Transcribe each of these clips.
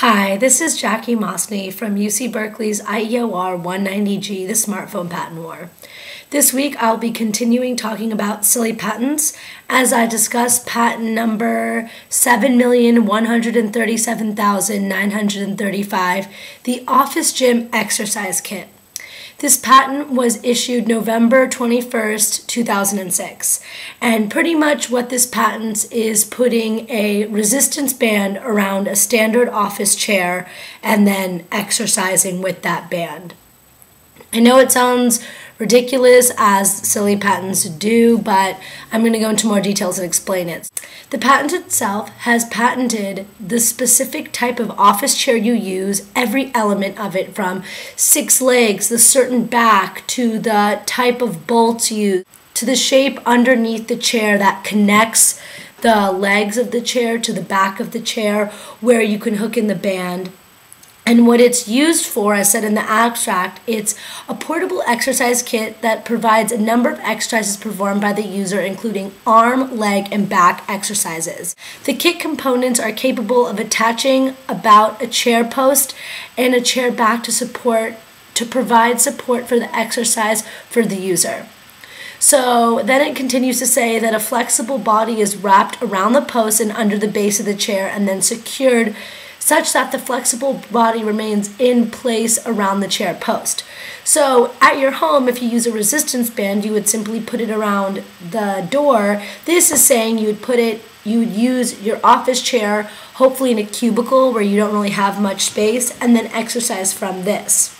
Hi, this is Jackie Mosney from UC Berkeley's IEOR 190G, The Smartphone Patent War. This week, I'll be continuing talking about silly patents as I discuss patent number 7,137,935, the Office Gym Exercise Kit. This patent was issued November 21st, 2006, and pretty much what this patent is putting a resistance band around a standard office chair and then exercising with that band. I know it sounds ridiculous, as silly patents do, but I'm going to go into more details and explain it. The patent itself has patented the specific type of office chair you use, every element of it, from 6 legs, the certain back, to the type of bolts used, to the shape underneath the chair that connects the legs of the chair to the back of the chair, where you can hook in the band. And what it's used for, as said in the abstract, it's a portable exercise kit that provides a number of exercises performed by the user, including arm, leg, and back exercises. The kit components are capable of attaching about a chair post and a chair back to provide support for the exercise for the user. So then it continues to say that a flexible body is wrapped around the post and under the base of the chair and then secured such that the flexible body remains in place around the chair post. So at your home, if you use a resistance band, you would simply put it around the door. This is saying you would use your office chair, hopefully in a cubicle where you don't really have much space, and then exercise from this.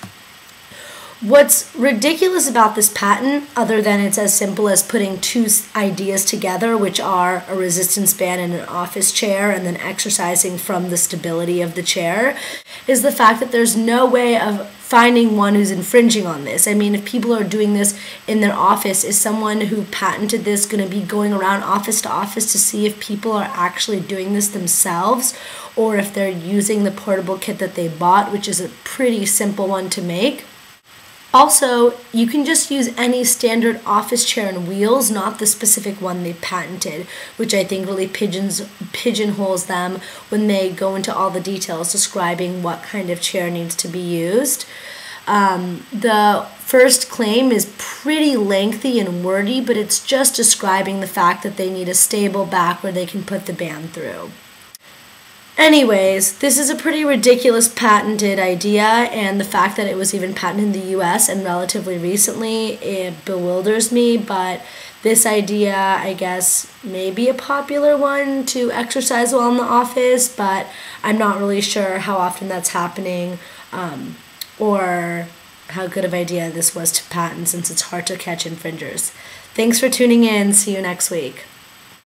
What's ridiculous about this patent, other than it's as simple as putting two ideas together, which are a resistance band and an office chair and then exercising from the stability of the chair, is the fact that there's no way of finding one who's infringing on this. I mean, if people are doing this in their office, is someone who patented this going to be going around office to office to see if people are actually doing this themselves, or if they're using the portable kit that they bought, which is a pretty simple one to make? Also, you can just use any standard office chair and wheels, not the specific one they patented, which I think really pigeonholes them when they go into all the details describing what kind of chair needs to be used. The first claim is pretty lengthy and wordy, but it's just describing the fact that they need a stable back where they can put the band through. Anyways, this is a pretty ridiculous patented idea, and the fact that it was even patented in the US and relatively recently, it bewilders me, but this idea, I guess, may be a popular one to exercise while in the office, but I'm not really sure how often that's happening or how good of an idea this was to patent, since it's hard to catch infringers. Thanks for tuning in. See you next week.